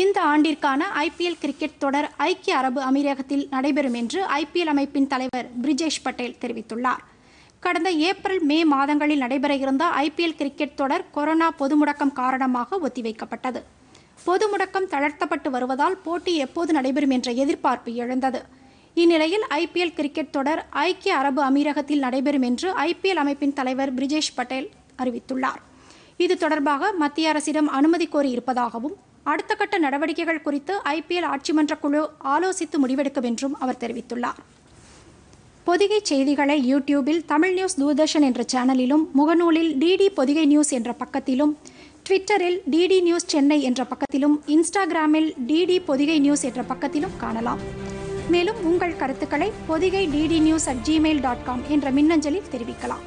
இந்த ஆண்டிற்கான IPL cricket தொடர் ஐக்கிய அரபு எமிரேட்ஸில் நடைபெறும் என்று ஐபிஎல் அமைப்பின் தலைவர் பிரிஜேஷ் பட்டேல் தெரிவித்துள்ளார். கடந்த ஏப்ரல் மே மாதங்களில் நடைபெற இருந்த ஐபிஎல் கிரிக்கெட் தொடர் கொரோனா பொது முடக்கம் காரணமாக ஒத்திவைக்கப்பட்டது. பொது முடக்கம் தளர்த்தப்பட்டு வருவதால் போட்டி எப்போது நடைபெறும் என்ற எதிர்பார்ப்பு எழுந்தது. இந்நிலையில் ஐபிஎல் கிரிக்கெட் தொடர் ஐக்கிய அரபு எமிரேட்ஸில் நடைபெறும் என்று ஐபிஎல் அமைப்பின் தலைவர் பிரிஜேஷ் பட்டேல் அறிவித்துள்ளார். இது தொடர்பாக மத்திய அரசிடம் அனுமதி கோரியிருப்பதாகவும் அடுத்த கட்ட நடவடிக்கைகள் குறித்து ஐபிஎல் ஆட்சிமன்ற குழு ஆலோசித்து முடிவெடுக்கும் என்றும் அவர் தெரிவித்துள்ளார். பொதிகை செய்திகளை யூடியூபில் தமிழ் நியூஸ் தூர்தர்ஷன் என்ற சேனலிலும், முகநூலில் டிடி பொதிகை நியூஸ் என்ற பக்கத்திலும், ட்விட்டரில் டிடி நியூஸ் சென்னை என்ற பக்கத்திலும், இன்ஸ்டாகிராமில் டிடி பொதிகை நியூஸ் என்ற பக்கத்திலும் காணலாம். மேலும் உங்கள் கருத்துக்களை பொதிகை டிடி நியூஸ்@gmail.com என்ற மின்னஞ்சலில் தெரிவிக்கலாம்.